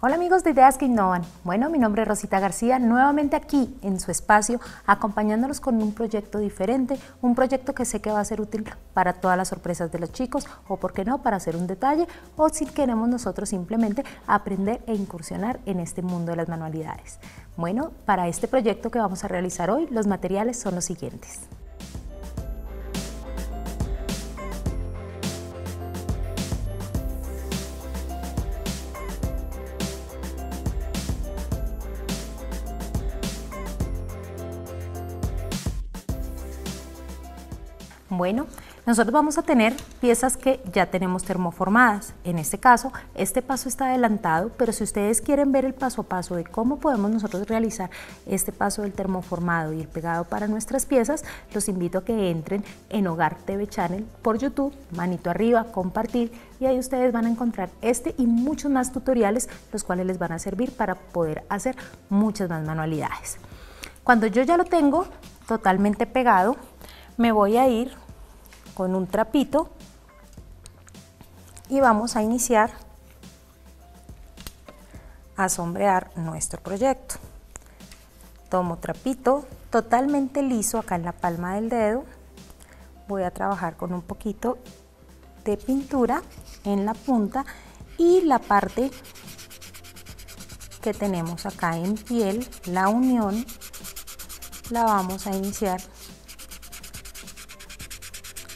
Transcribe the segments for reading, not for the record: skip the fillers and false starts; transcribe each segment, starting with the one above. Hola amigos de Ideas que Innovan. Bueno, mi nombre es Rosita García, nuevamente aquí en su espacio, acompañándolos con un proyecto diferente, un proyecto que sé que va a ser útil para todas las sorpresas de los chicos, o por qué no, para hacer un detalle, o si queremos nosotros simplemente aprender e incursionar en este mundo de las manualidades. Bueno, para este proyecto que vamos a realizar hoy, los materiales son los siguientes. Bueno, nosotros vamos a tener piezas que ya tenemos termoformadas. En este caso, este paso está adelantado, pero si ustedes quieren ver el paso a paso de cómo podemos nosotros realizar este paso del termoformado y el pegado para nuestras piezas, los invito a que entren en Hogar TV Channel por YouTube, manito arriba, compartir, y ahí ustedes van a encontrar este y muchos más tutoriales, los cuales les van a servir para poder hacer muchas más manualidades. Cuando yo ya lo tengo totalmente pegado, me voy a ir con un trapito y vamos a iniciar a sombrear nuestro proyecto. Tomo trapito totalmente liso acá en la palma del dedo, voy a trabajar con un poquito de pintura en la punta y la parte que tenemos acá en piel, la unión, la vamos a iniciar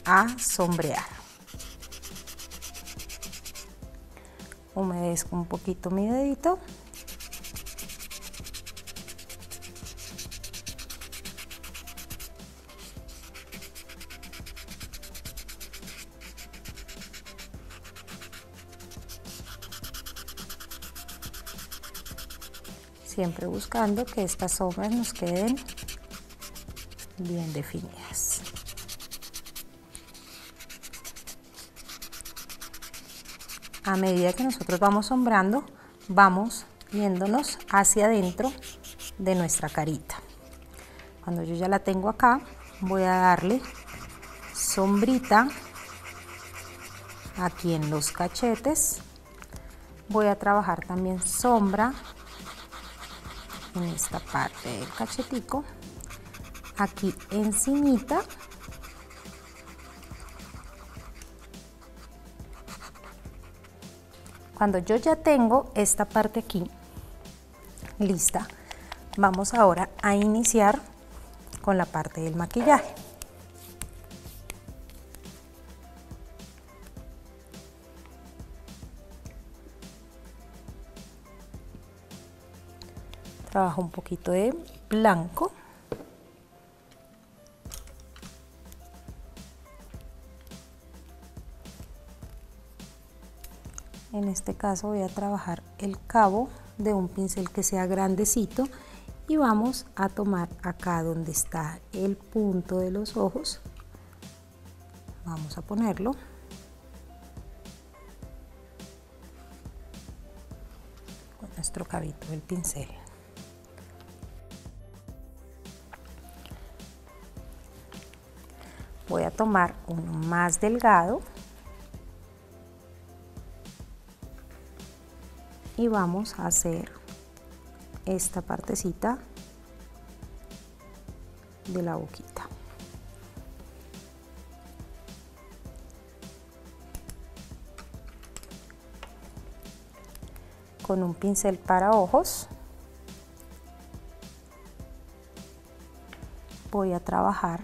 a sombrear. Humedezco un poquito mi dedito siempre buscando que estas sombras nos queden bien definidas. A medida que nosotros vamos sombreando, vamos yéndonos hacia adentro de nuestra carita. Cuando yo ya la tengo acá, voy a darle sombrita aquí en los cachetes. Voy a trabajar también sombra en esta parte del cachetico, aquí encimita. Cuando yo ya tengo esta parte aquí lista, vamos ahora a iniciar con la parte del maquillaje. Trabajo un poquito de blanco. En este caso voy a trabajar el cabo de un pincel que sea grandecito y vamos a tomar acá donde está el punto de los ojos. Vamos a ponerlo. Con nuestro cabito del pincel. Voy a tomar uno más delgado. Y vamos a hacer esta partecita de la boquita. Con un pincel para ojos voy a trabajar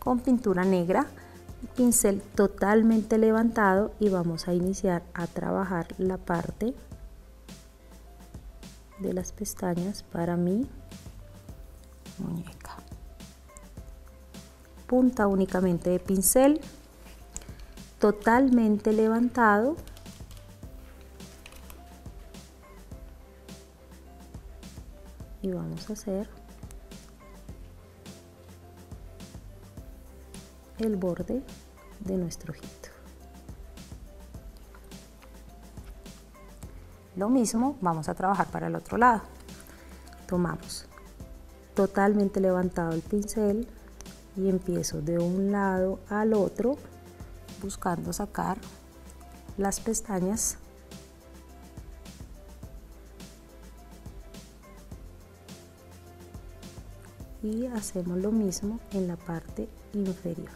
con pintura negra, pincel totalmente levantado, y vamos a iniciar a trabajar la parte de las pestañas para mi muñeca. Punta únicamente de pincel, totalmente levantado. Y vamos a hacer el borde de nuestro ojito. Lo mismo vamos a trabajar para el otro lado. Tomamos totalmente levantado el pincel y empiezo de un lado al otro buscando sacar las pestañas y hacemos lo mismo en la parte inferior.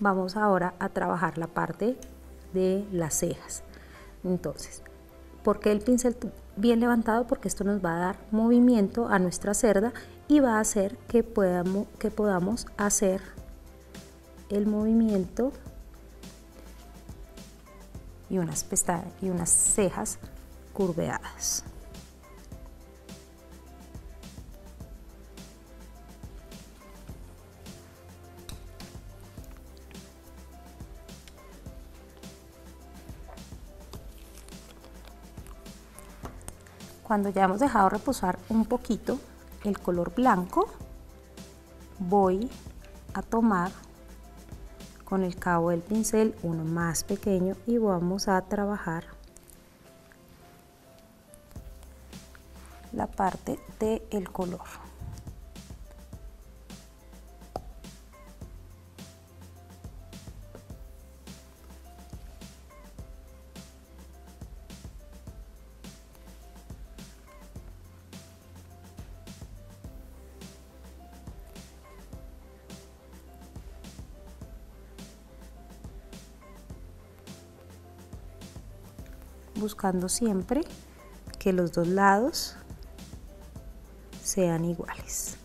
Vamos ahora a trabajar la parte de las cejas. Entonces, ¿por qué el pincel bien levantado? Porque esto nos va a dar movimiento a nuestra cerda y va a hacer que podamos hacer el movimiento y unas pestañas y unas cejas curveadas. Cuando ya hemos dejado reposar un poquito el color blanco, voy a tomar con el cabo del pincel uno más pequeño y vamos a trabajar la parte del color. Buscando siempre que los dos lados sean iguales.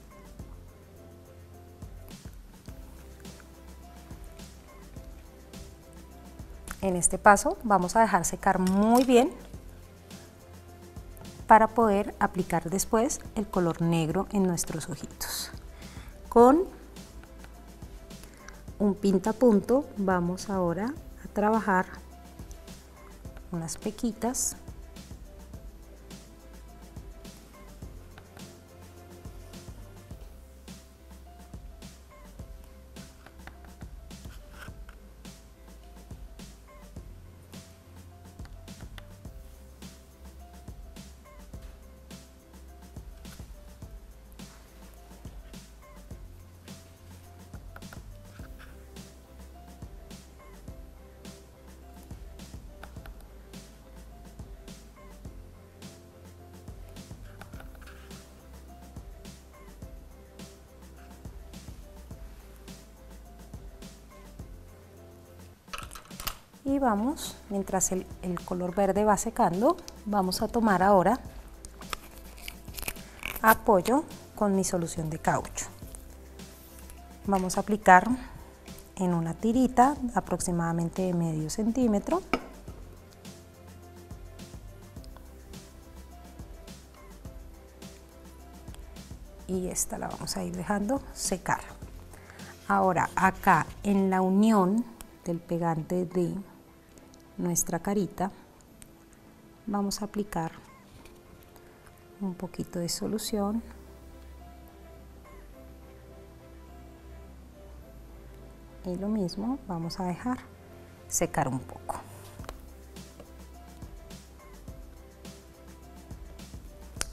En este paso vamos a dejar secar muy bien para poder aplicar después el color negro en nuestros ojitos. Con un pintapunto vamos ahora a trabajar unas pequitas y vamos, mientras el color verde va secando, vamos a tomar ahora apoyo con mi solución de caucho. Vamos a aplicar en una tirita aproximadamente de medio centímetro. Y esta la vamos a ir dejando secar. Ahora acá en la unión del pegante de nuestra carita vamos a aplicar un poquito de solución y lo mismo vamos a dejar secar un poco.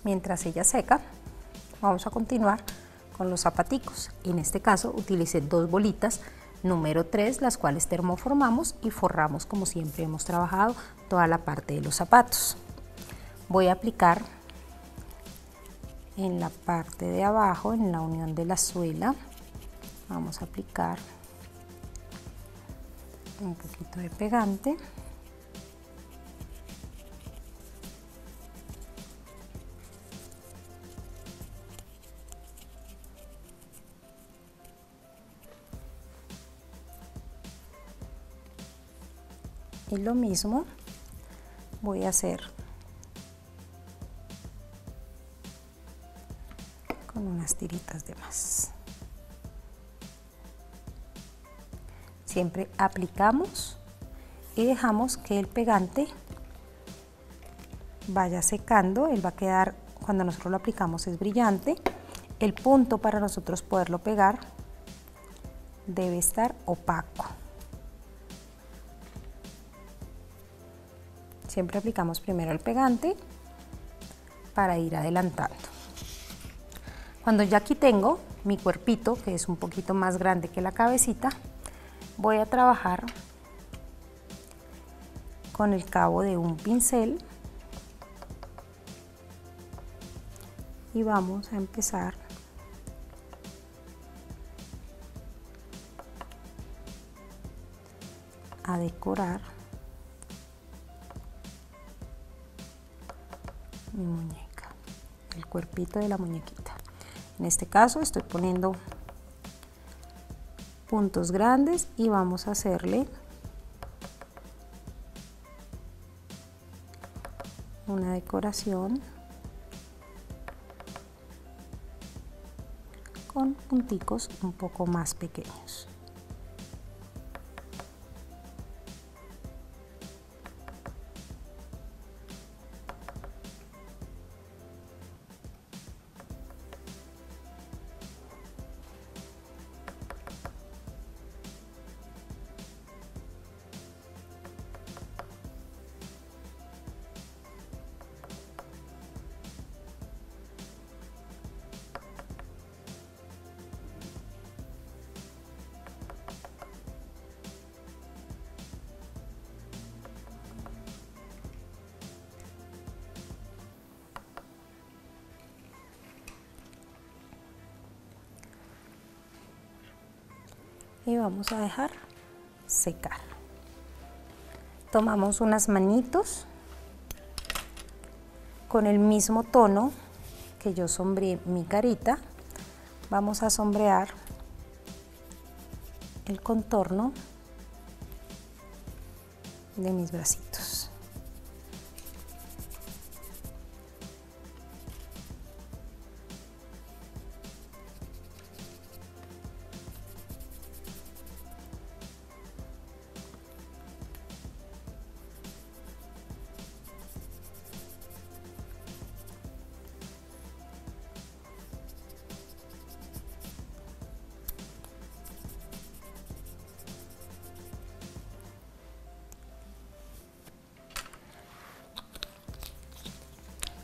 Mientras ella seca vamos a continuar con los zapaticos. En este caso utilicé dos bolitas número 3, las cuales termoformamos y forramos como siempre hemos trabajado toda la parte de los zapatos. Voy a aplicar en la parte de abajo, en la unión de la suela, vamos a aplicar un poquito de pegante. Y lo mismo voy a hacer con unas tiritas de más. Siempre aplicamos y dejamos que el pegante vaya secando. Él va a quedar, cuando nosotros lo aplicamos es brillante. El punto para nosotros poderlo pegar debe estar opaco. Siempre aplicamos primero el pegante para ir adelantando. Cuando ya aquí tengo mi cuerpito, que es un poquito más grande que la cabecita, voy a trabajar con el cabo de un pincel y vamos a empezar a decorar mi muñeca, el cuerpito de la muñequita. En este caso estoy poniendo puntos grandes y vamos a hacerle una decoración con punticos un poco más pequeños. Y vamos a dejar secar. Tomamos unas manitos con el mismo tono que yo sombreé mi carita. Vamos a sombrear el contorno de mis bracitos.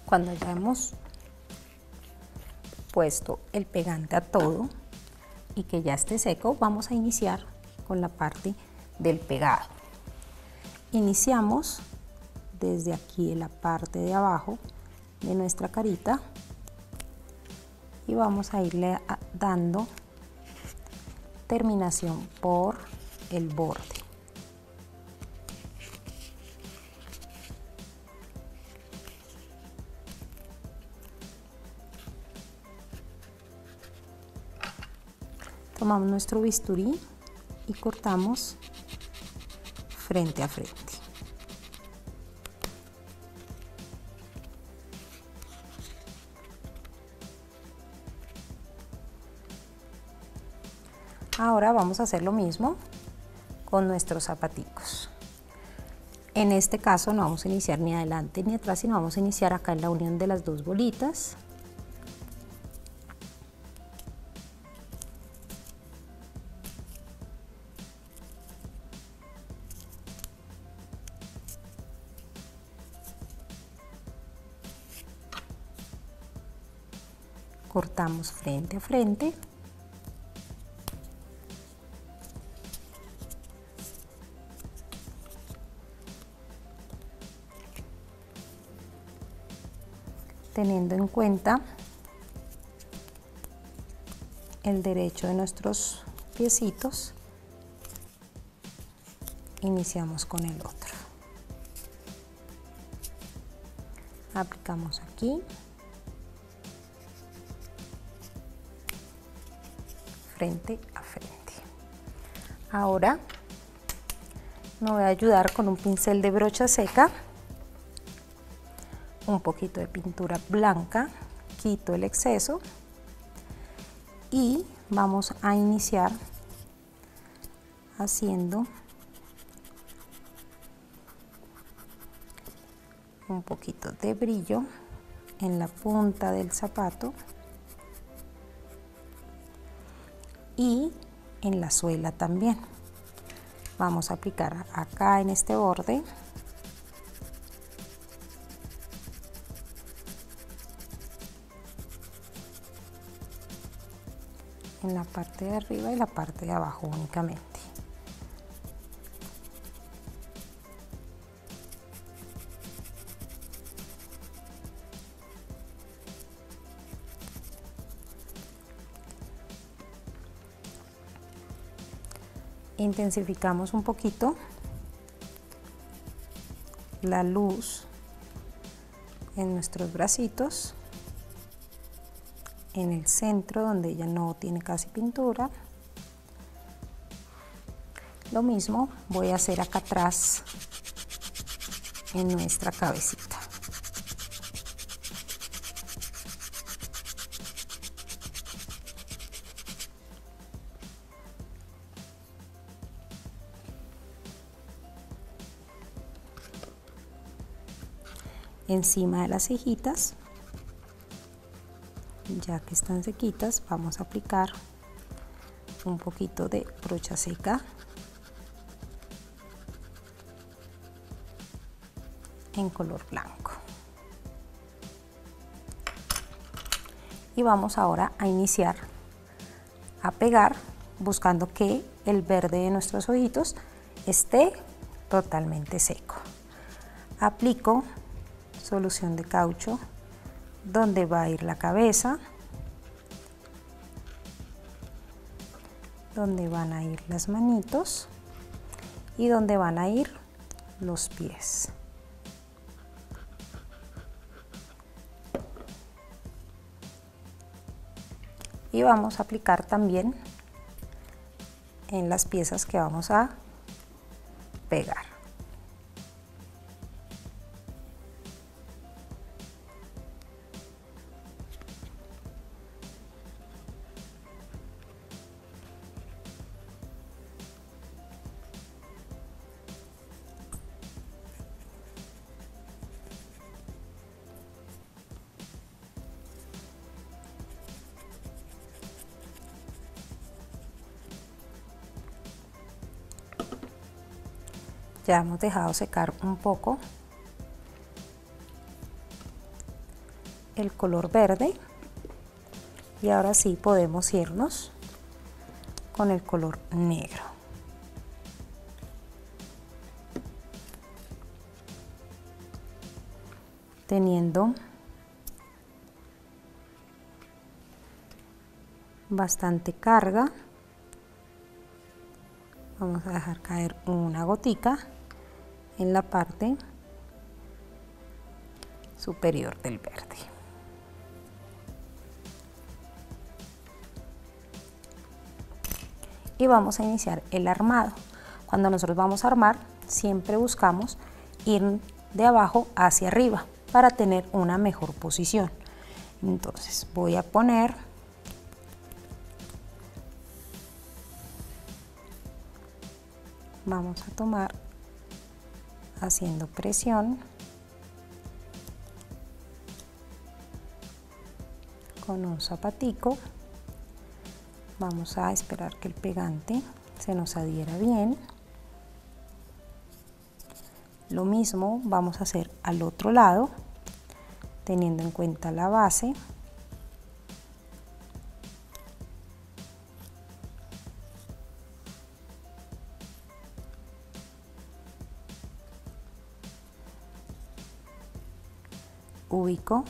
Cuando ya hemos puesto el pegante a todo y que ya esté seco, vamos a iniciar con la parte del pegado. Iniciamos desde aquí en la parte de abajo de nuestra carita y vamos a irle dando terminación por el borde. Tomamos nuestro bisturí y cortamos frente a frente. Ahora vamos a hacer lo mismo con nuestros zapaticos. En este caso no vamos a iniciar ni adelante ni atrás, sino vamos a iniciar acá en la unión de las dos bolitas. Cortamos frente a frente teniendo en cuenta el derecho de nuestros piecitos. Iniciamos con el otro, aplicamos aquí frente a frente. Ahora me voy a ayudar con un pincel de brocha seca, un poquito de pintura blanca, quito el exceso y vamos a iniciar haciendo un poquito de brillo en la punta del zapato y en la suela también. Vamos a aplicar acá en este borde en la parte de arriba y la parte de abajo únicamente. Intensificamos un poquito la luz en nuestros bracitos, en el centro donde ella no tiene casi pintura. Lo mismo voy a hacer acá atrás en nuestra cabecita. Encima de las cejitas, ya que están sequitas, vamos a aplicar un poquito de brocha seca en color blanco. Y vamos ahora a iniciar a pegar, buscando que el verde de nuestros ojitos esté totalmente seco. Aplico solución de caucho donde va a ir la cabeza, donde van a ir las manitos y donde van a ir los pies. Y vamos a aplicar también en las piezas que vamos a pegar. Ya hemos dejado secar un poco el color verde y ahora sí podemos irnos con el color negro. Teniendo bastante carga, vamos a dejar caer una gotica en la parte superior del verde. Y vamos a iniciar el armado. Cuando nosotros vamos a armar, siempre buscamos ir de abajo hacia arriba para tener una mejor posición. Entonces voy a poner vamos a tomar haciendo presión con un zapatico. Vamos a esperar que el pegante se nos adhiera bien. Lo mismo vamos a hacer al otro lado, teniendo en cuenta la base. Ubico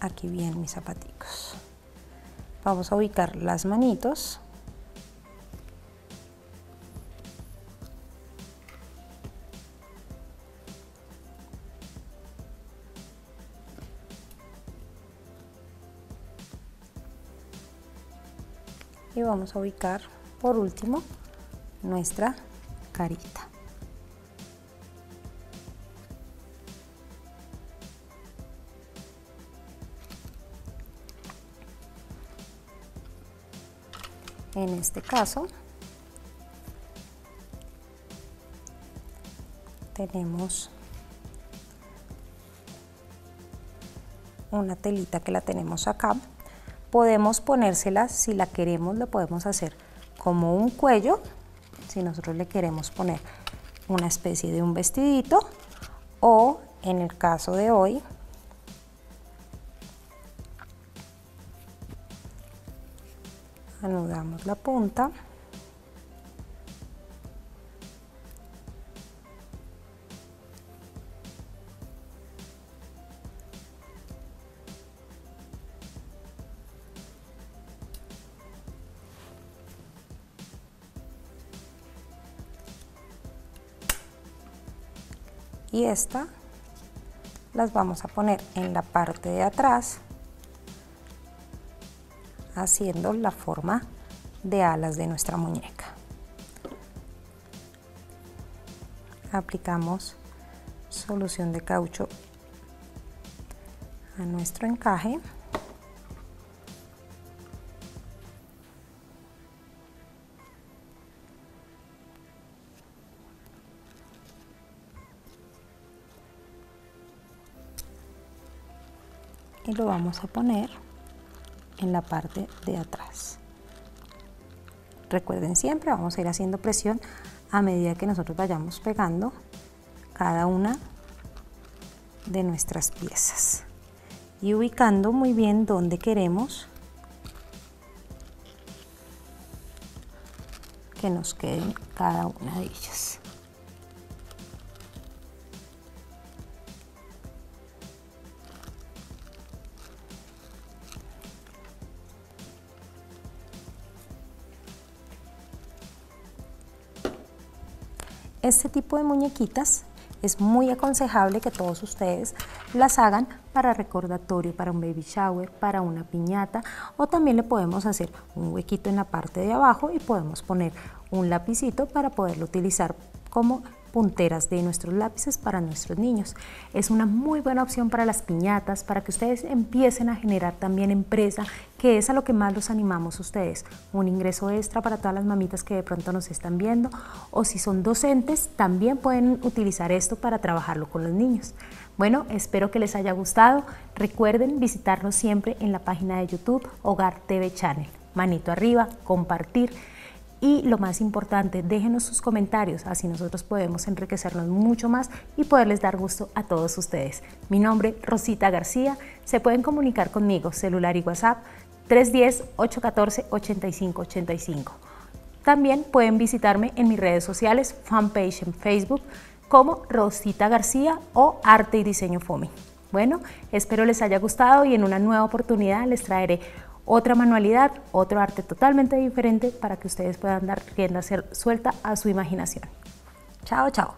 aquí bien mis zapaticos. Vamos a ubicar las manitos y vamos a ubicar por último nuestra carita. En este caso tenemos una telita que la tenemos acá. Podemos ponérsela, si la queremos, lo podemos hacer como un cuello, si nosotros le queremos poner una especie de un vestidito, o en el caso de hoy Anudamos la punta. Y esta las vamos a poner en la parte de atrás, haciendo la forma de alas de nuestra muñeca. Aplicamos solución de caucho a nuestro encaje. Y lo vamos a poner en la parte de atrás. Recuerden, siempre vamos a ir haciendo presión a medida que nosotros vayamos pegando cada una de nuestras piezas y ubicando muy bien donde queremos que nos queden cada una de ellas. Este tipo de muñequitas es muy aconsejable que todos ustedes las hagan para recordatorio, para un baby shower, para una piñata, o también le podemos hacer un huequito en la parte de abajo y podemos poner un lapicito para poderlo utilizar como punteras de nuestros lápices para nuestros niños. Es una muy buena opción para las piñatas, para que ustedes empiecen a generar también empresa, que es a lo que más los animamos a ustedes, un ingreso extra para todas las mamitas que de pronto nos están viendo, o si son docentes también pueden utilizar esto para trabajarlo con los niños. Bueno, espero que les haya gustado. Recuerden visitarnos siempre en la página de YouTube Hogar TV Channel. Manito arriba, compartir. Y lo más importante, déjenos sus comentarios, así nosotros podemos enriquecernos mucho más y poderles dar gusto a todos ustedes. Mi nombre es Rosita García, se pueden comunicar conmigo, celular y WhatsApp 310-814-8585. También pueden visitarme en mis redes sociales, fanpage en Facebook como Rosita García o Arte y Diseño Foming. Bueno, espero les haya gustado y en una nueva oportunidad les traeré otra manualidad, otro arte totalmente diferente para que ustedes puedan dar rienda suelta a su imaginación. Chao, chao.